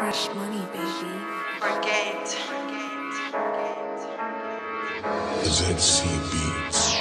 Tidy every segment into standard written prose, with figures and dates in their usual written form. Fresh money, baby. Brigade. ZCBeats.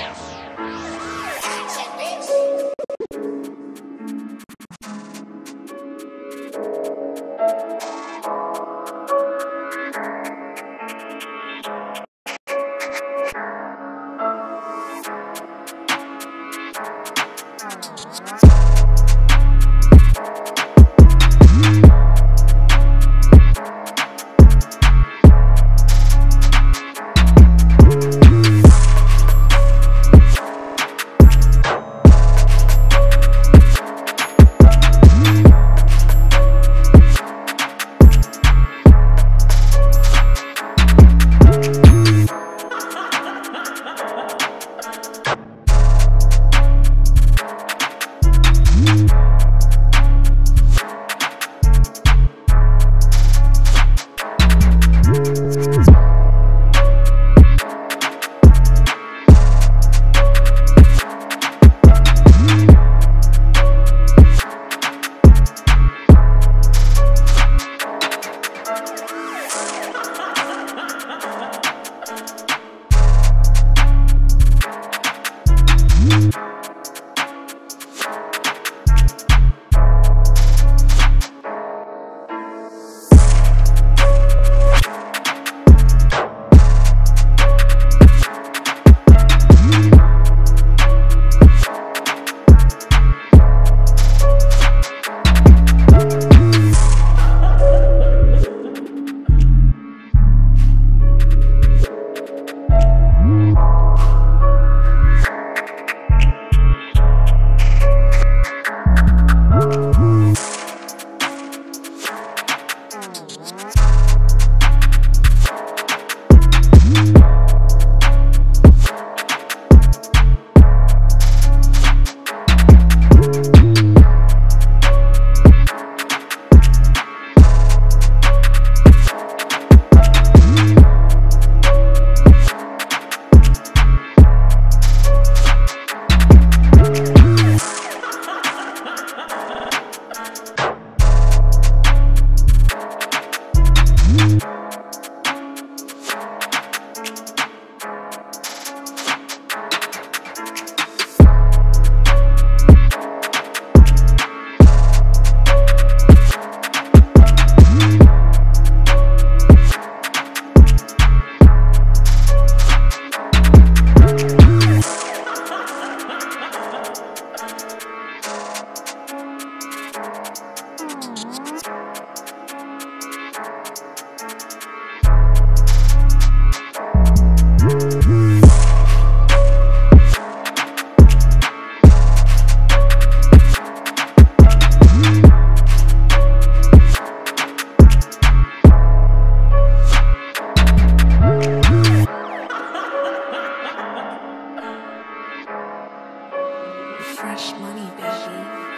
Fresh money, baby.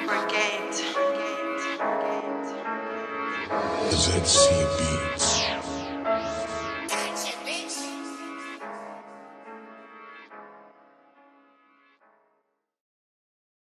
Brigade. ZCBeats.